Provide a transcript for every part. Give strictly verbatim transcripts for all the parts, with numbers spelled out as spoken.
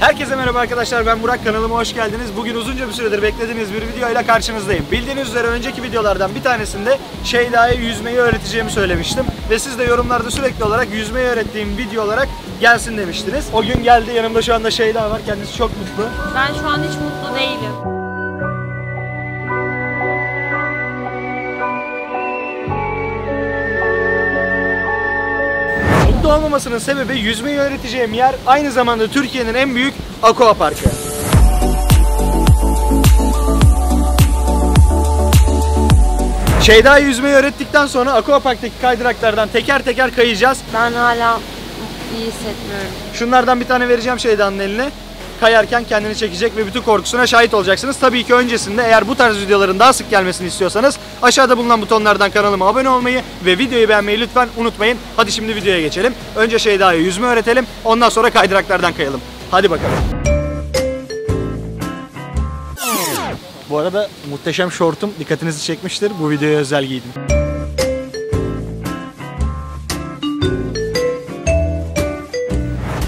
Herkese merhaba arkadaşlar, ben Burak, kanalıma hoş geldiniz. Bugün uzunca bir süredir beklediğiniz bir video ile karşınızdayım. Bildiğiniz üzere önceki videolardan bir tanesinde Şeyda'ya yüzmeyi öğreteceğimi söylemiştim. Ve siz de yorumlarda sürekli olarak yüzmeyi öğrettiğim video olarak gelsin demiştiniz. O gün geldi, yanımda şu anda Şeyda var, kendisi çok mutlu. Ben şu an hiç mutlu değilim. Mutlu olmamasının sebebi yüzmeyi öğreteceğim yer aynı zamanda Türkiye'nin en büyük aqua parkı. Şeyda'ya yüzmeyi öğrettikten sonra aqua parktaki kaydıraklardan teker teker kayacağız. Ben hala iyi hissetmiyorum. Şunlardan bir tane vereceğim Şeyda'nın eline. Kayarken kendini çekecek ve bütün korkusuna şahit olacaksınız. Tabii ki öncesinde eğer bu tarz videoların daha sık gelmesini istiyorsanız aşağıda bulunan butonlardan kanalıma abone olmayı ve videoyu beğenmeyi lütfen unutmayın. Hadi şimdi videoya geçelim. Önce Şeyda'ya yüzme öğretelim. Ondan sonra kaydıraklardan kayalım. Hadi bakalım. Bu arada muhteşem şortum dikkatinizi çekmiştir. Bu videoya özel giydim.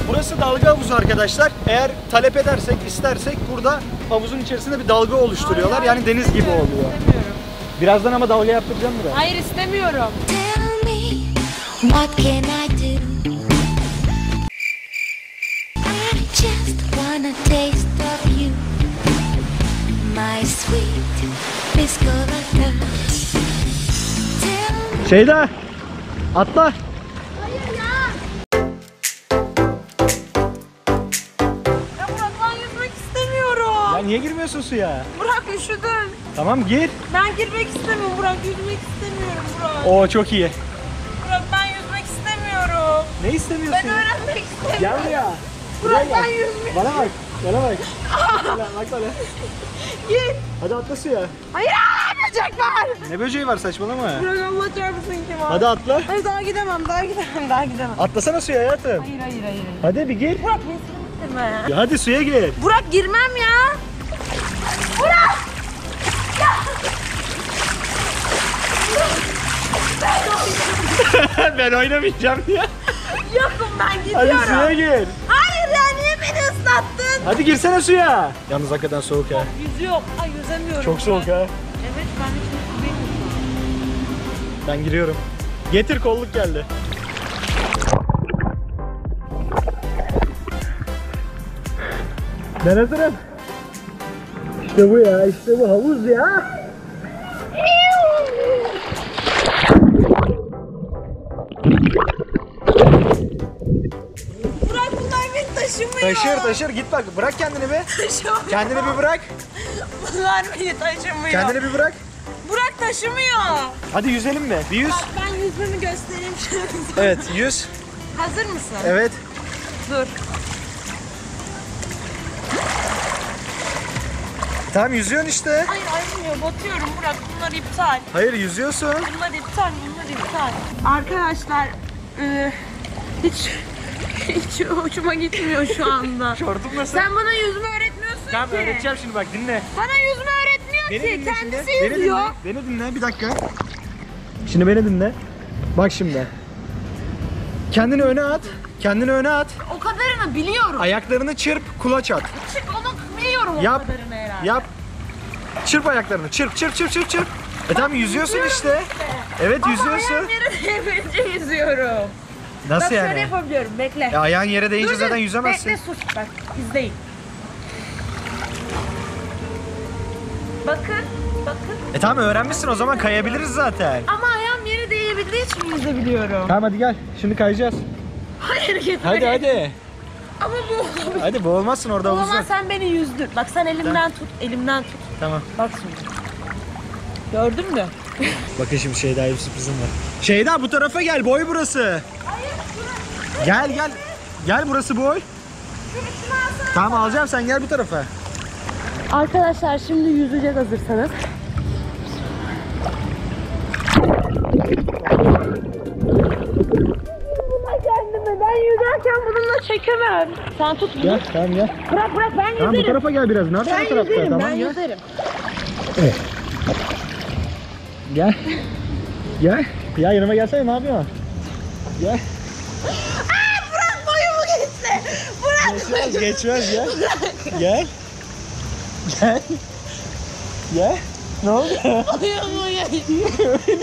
Burası dalga havuzu arkadaşlar. Eğer talep edersek, istersek burada havuzun içerisinde bir dalga oluşturuyorlar. Hayır, yani deniz gibi oluyor. İstemiyorum. Birazdan ama dalga yaptıracağım buraya. Hayır, istemiyorum. Şeyda, atla. Niye girmiyorsun suya? Burak üşüdün. Tamam gir. Ben girmek istemiyorum Burak, yüzmek istemiyorum Burak. Oo çok iyi. Burak ben yüzmek istemiyorum. Ne istemiyorsun? Ben öğrenmek istemiyorum. Gel buraya. Burak ben yüzmek. Bana bak, bana bak. Bana bak öyle. Git. Hadi atla suya. Hayır, böcek var. Ne böceği var, saçmalama. Burak Allah çarpsın ki var. Hadi atla. Hayır daha gidemem, daha gidemem, daha gidemem. Atlasana suya hayatım. Hayır hayır hayır. Hadi bir gir. Burak beni gitme. Ya hadi suya gir. Burak girmem ya. Burak! Ya! Ben oynamayacağım. Ben oynamayacağım ya. Yokum, ben gidiyorum. Hadi suya gir. Hayır ya, niye beni ıslattın? Hadi girsene suya. Yalnız hakikaten soğuk ha. Yüzü yok. Ay yüzemiyorum. Çok soğuk ha. Evet, ben de çok değilim. Ben giriyorum. Getir, kolluk geldi. Ben hazırım. İşte bu ya, işte bu havuz ya. Burak bunlar beni taşımıyor. Taşır taşır, git bak, bırak kendini be. Taşımıyor. Kendini bir bırak. Bunlar beni taşımıyor. Kendini bir bırak. Burak taşımıyor. Hadi yüzelim mi? Bir yüz. Bak ben yüzümü göstereyim şöyle. Evet, yüz. Hazır mısın? Evet. Dur. Tamam yüzüyorsun işte. Hayır ayrılmıyor, batıyorum Burak, bunlar iptal. Hayır yüzüyorsun. Bunlar iptal, bunlar iptal. Arkadaşlar e, hiç hiç hoşuma gitmiyor şu anda. Şortum nasıl? Sen bana yüzme öğretmiyorsun tamam, ki. Tamam öğreteceğim şimdi bak, dinle. Bana yüzme öğretmiyor beni ki, kendisi şimdi. Yüzüyor. Beni dinle, beni dinle bir dakika. Şimdi beni dinle. Bak şimdi. Kendini öne at, kendini öne at. O kadarını biliyorum. Ayaklarını çırp, kulaç at. Çık onu biliyorum o yap. Kadarını. Yap. Çırp ayaklarını. Çırp çırp çırp çırp çırp. E tamam yüzüyorsun işte. işte. Evet ama yüzüyorsun. Ama ayağım yere değince yüzüyorum. Nasıl bak, yani? Şöyle yapabiliyorum. Bekle. E, ayağın yere değince dur, zaten yüzemezsin. Bekle sus. Bak izleyin. Bakın. Bakın. E tamam öğrenmişsin, o zaman kayabiliriz zaten. Ama ayağım yere değebildiği için yüzebiliyorum. Tamam hadi gel. Şimdi kayacağız. Hayır gitmeyin. Hadi hadi. Ama boğulur. Hadi boğulmazsın orada havuzda. Boğulmaz, sen beni yüzdür. Bak sen elimden tamam. tut, elimden tut. Tamam. Bak şimdi. Gördün mü? Bakın şimdi Şeyda'ya bir sürprizim var. Şeyda bu tarafa gel, boy burası. Hayır burası. Gel gel. Gel burası boy. Tamam alacağım, sen gel bu tarafa. Arkadaşlar şimdi yüzeceğiz, hazırsanız. Çekemem. Sen tut bunu. Gel, tamam gel. Bırak bırak ben tamam, yüzerim. Bu tarafa gel biraz. Nerede bu tarafta? Yüzerim, tamam ben gel. Yüzerim. Evet. Gel. Gel. Ya yanıma gelsene, ne yapıyorsun? Gel. Aa, Burak boyumu geçti. Burak Geçmez, geçmez, gel. Gel. Gel. Gel. Ne oluyor? Ağlıyor mu ya?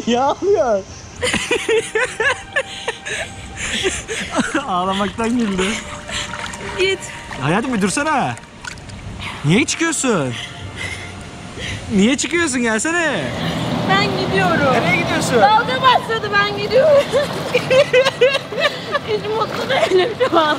Niye ağlıyor? Ağlamaktan güldü. Git. Hayatım bir dursana. Niye çıkıyorsun? Niye çıkıyorsun? Gelsene. Ben gidiyorum. Nereye gidiyorsun? Dalga başladı, ben gidiyorum. Hiç mutlu değilim şu an.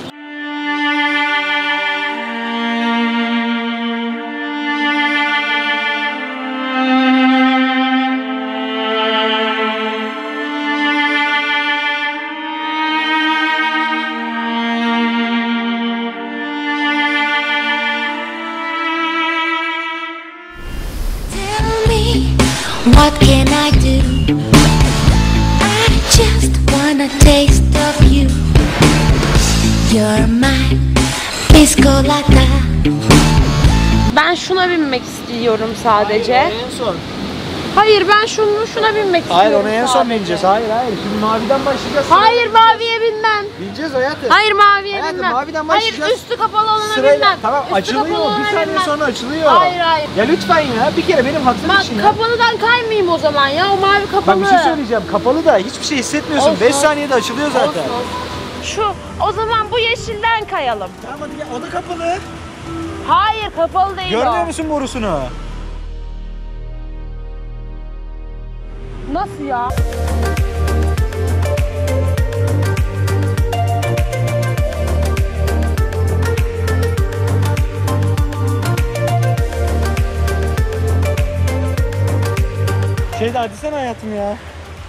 What can I do? I just wanna taste of you. You're mine, pisco lata. Ben şuna binmek istiyorum sadece. Hayır, en son. Hayır, ben şunu şuna binmek istiyorum. Hayır, ona en son sadece bineceğiz. Hayır, hayır. Şimdi maviden başlayacağız. Hayır, maviye binmem. Bineceğiz hayatım. Hayır, maviye hayatım, binmem. Maviden başlayacağız. Hayır, üstü kapalı olana sırayla binmem. Tamam, üstü açılıyor. Bir saniye binmem. Sonra açılıyor. Hayır, hayır. Ya lütfen ya. Bir kere benim hatırım için ya. Kapalıdan kaymayayım o zaman ya. O mavi kapalı. Bak bir şey söyleyeceğim. Kapalı da hiçbir şey hissetmiyorsun. beş saniyede açılıyor zaten. Olsun, olsun. Şu, o zaman bu yeşilden kayalım. Tamam hadi gel. O da kapalı. Hayır, kapalı değil. Görmüyor o. Görmüyor musun borusunu? Nasıl ya? Şeyda hadi sen hayatım ya.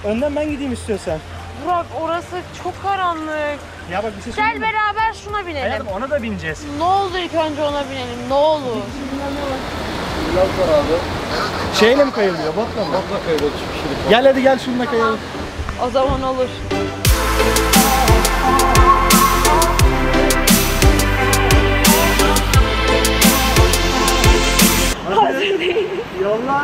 Önden ben gideyim istiyorsan. Burak orası çok karanlık. Ya bak bir şey söyleyeyim. Gel beraber şuna binelim. Hayatım ona da bineceğiz. Ne olur ilk önce ona binelim ne olur. Biraz zararlı. Şeyle mi kayılıyor? Botla mı? Botla kayılıyor. Gel hadi gel şununla kayalım. O zaman olur. Hazır değil. Yollar.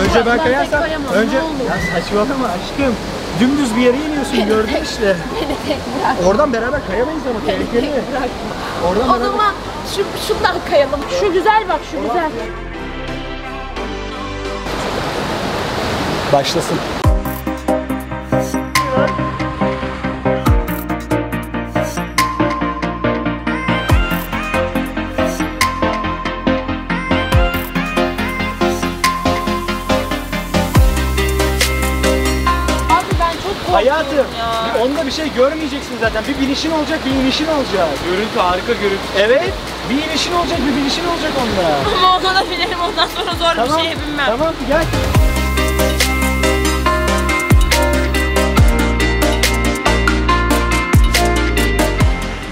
Önce ben kayarsam, önce... Ya saçmalama aşkım. Dümdüz bir yere iniyorsun, gördün işte. Beni tek bırak. Oradan beraber kayamayız ama tehlikeli. Oradan beraber... O zaman şu, şundan kayalım. Şu güzel bak, şu güzel. Başlasın. Hayatım, onda bir şey görmeyeceksin zaten. Bir binişin olacak, bir inişin olacak. Görüntü harika görüntü. Evet, bir inişin olacak, bir binişin olacak onda. Ama ona da binelim, ondan sonra zor tamam, bir şeye binmem. Tamam, gel.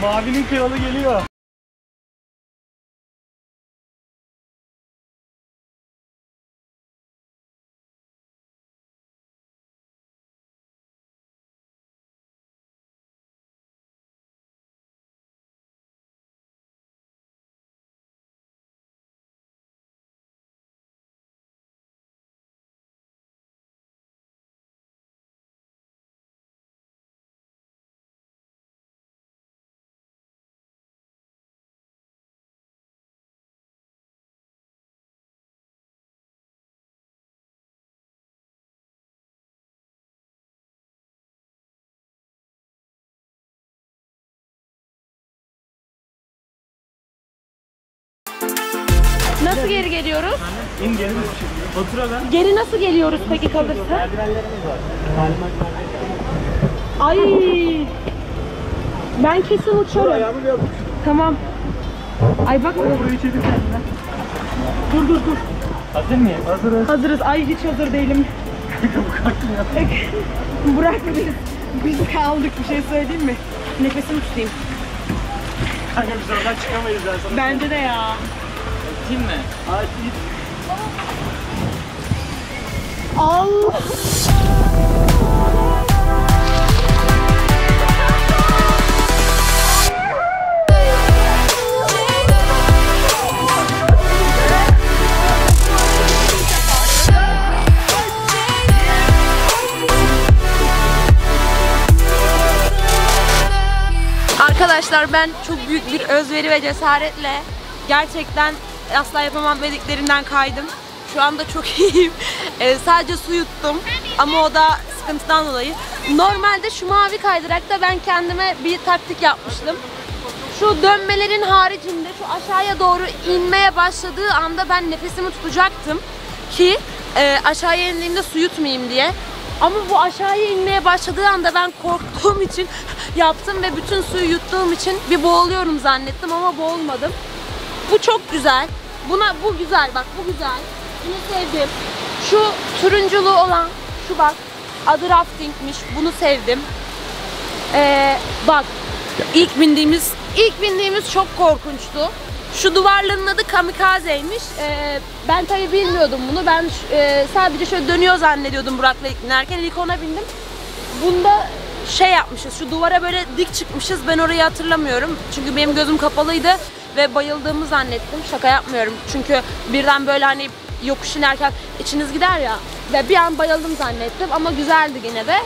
Mavinin kralı geliyor. Nasıl geri geliyoruz? İn geri otura ben. Geri nasıl geliyoruz peki kalırsa? Merdivenlerimiz var. Ay. Ben kesin uçarım. Tamam. Ay bak. Burayı çekin kendine. Dur dur dur. Hazır mıyız? Hazırız. Hazırız. Ay hiç hazır değilim. Burak biz kaldık bir şey söyleyeyim mi? Nefesimi tutayım. Kanka biz oradan çıkamayız ben sana. Bence de ya. Açayım mı? Açayım. Allah! Arkadaşlar ben çok büyük bir özveri ve cesaretle gerçekten asla yapamam dediklerinden kaydım. Şu anda çok iyiyim. E, sadece su yuttum ama o da sıkıntıdan dolayı. Normalde şu mavi kaydırakta ben kendime bir taktik yapmıştım. Şu dönmelerin haricinde şu aşağıya doğru inmeye başladığı anda ben nefesimi tutacaktım ki e, aşağıya indiğimde su yutmayayım diye. Ama bu aşağıya inmeye başladığı anda ben korktuğum için yaptım ve bütün suyu yuttuğum için bir boğuluyorum zannettim ama boğulmadım. Bu çok güzel. Buna bu güzel bak, bu güzel. Bunu sevdim. Şu turunculu olan şu bak, adı raftingmiş. Bunu sevdim. Ee, bak ilk bindiğimiz ilk bindiğimiz çok korkunçtu. Şu duvarların adı kamikazeymiş. Ee, ben tabii bilmiyordum bunu. Ben e, sadece şöyle dönüyor zannediyordum Burak'la ilk binerken. İlk ona bindim. Bunda şey yapmışız, şu duvara böyle dik çıkmışız. Ben orayı hatırlamıyorum. Çünkü benim gözüm kapalıydı ve bayıldığımı zannettim. Şaka yapmıyorum. Çünkü birden böyle hani yokuş inerken içiniz gider ya. Ve bir an bayıldım zannettim ama güzeldi yine de.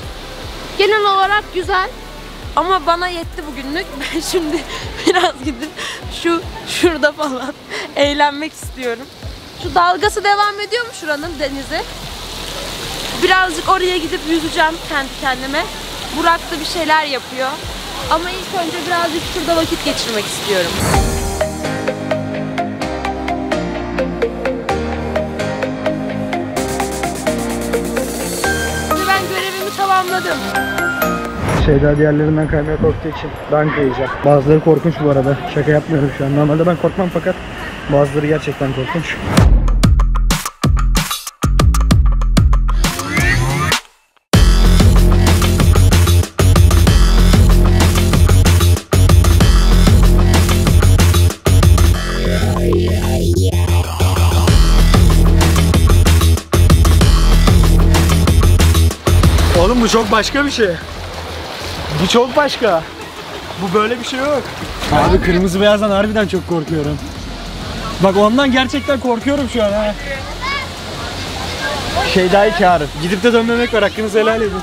Genel olarak güzel. Ama bana yetti bugünlük. Ben şimdi biraz gidip şu şurada falan eğlenmek istiyorum. Şu dalgası devam ediyor mu şuranın, denizi? Birazcık oraya gidip yüzeceğim kendi kendime. Burak da bir şeyler yapıyor. Ama ilk önce birazcık şurada vakit geçirmek istiyorum. Şimdi ben görevimi tamamladım. Şeyda diğerlerinden kaymaya korktuğu için ben kayacağım. Bazıları korkunç bu arada. Şaka yapmıyorum şu an. Normalde ben korkmam fakat bazıları gerçekten korkunç. Oğlum bu çok başka bir şey. Bu çok başka. Bu böyle bir şey yok. Abi kırmızı beyazdan harbiden çok korkuyorum. Bak ondan gerçekten korkuyorum şu an ha. Şeyda'yı çağırıp gidip de dönmemek var, hakkınızı helal edin.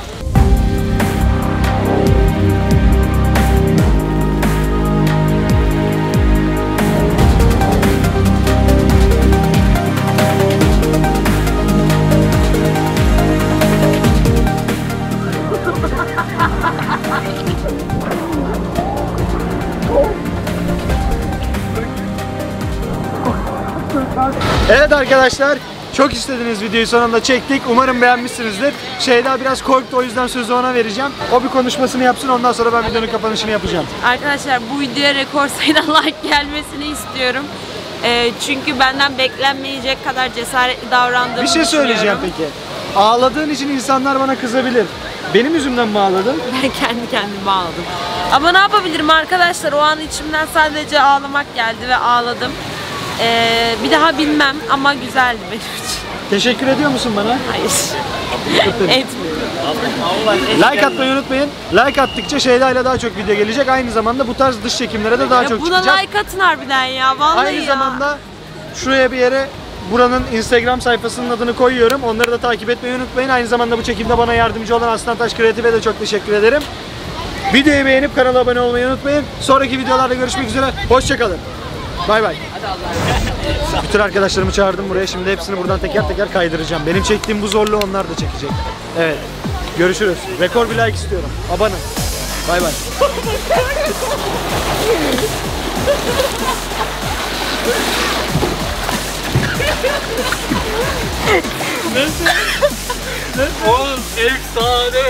Evet arkadaşlar, çok istediğiniz videoyu sonunda çektik. Umarım beğenmişsinizdir. Şeyda biraz korktu, o yüzden sözü ona vereceğim. O bir konuşmasını yapsın, ondan sonra ben videonun kapanışını yapacağım. Arkadaşlar bu videoya rekor sayıda like gelmesini istiyorum. Ee, çünkü benden beklenmeyecek kadar cesaretli davrandığımı. Bir şey söyleyeceğim peki. Ağladığın için insanlar bana kızabilir. Benim yüzümden mi ağladın? Ben kendi kendime ağladım. Ama ne yapabilirim arkadaşlar? O an içimden sadece ağlamak geldi ve ağladım. Ee, bir daha bilmem ama güzeldi benim için. Teşekkür ediyor musun bana? Hayır. Etmiyorum. Like atmayı unutmayın. Like attıkça Şeyda ile daha çok video gelecek. Aynı zamanda bu tarz dış çekimlere de daha ya çok buna çıkacağız. Buna like atın harbiden ya. Vallahi Aynı ya. zamanda şuraya bir yere buranın Instagram sayfasının adını koyuyorum. Onları da takip etmeyi unutmayın. Aynı zamanda bu çekimde bana yardımcı olan Aslan Taş Kreatif'e de çok teşekkür ederim. Videoyu beğenip kanala abone olmayı unutmayın. Sonraki videolarda görüşmek üzere. Hoşçakalın. Bay bay. Bütün arkadaşlarımı çağırdım buraya. Şimdi hepsini buradan teker teker kaydıracağım. Benim çektiğim bu zorluğu onlar da çekecek. Evet. Görüşürüz. Rekor bir like istiyorum. Abone. Bay bay. Nasıl? Oğlum efsane.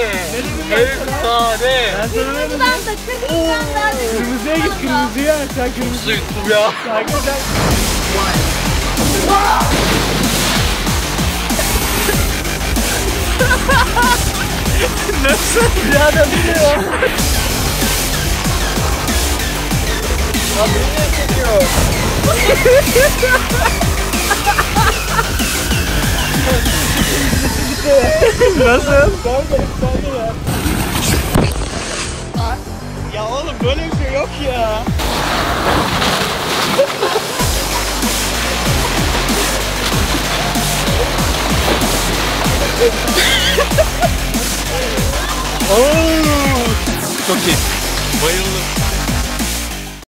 Efsane. Kırmızıdan da kırmızıdan da. Kırmızıya git, kırmızıya. Sen kırmızı yuttum ya. Sakin sen. Nasıl? Ya da biliyor. Abi ne çekiyor? Nasıl? Ya oğlum böyle bir şey yok ya. Oo, çok iyi. Bayıldım.